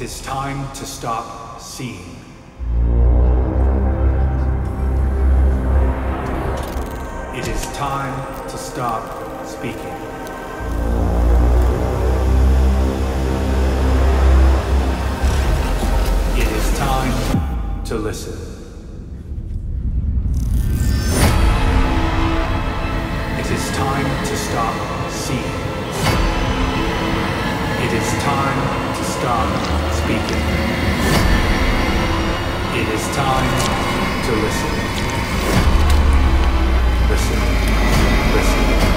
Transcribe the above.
It is time to stop seeing. It is time to stop speaking. It is time to listen. It is time to stop seeing. It is time to stop speaking. It is time to listen. Listen. Listen.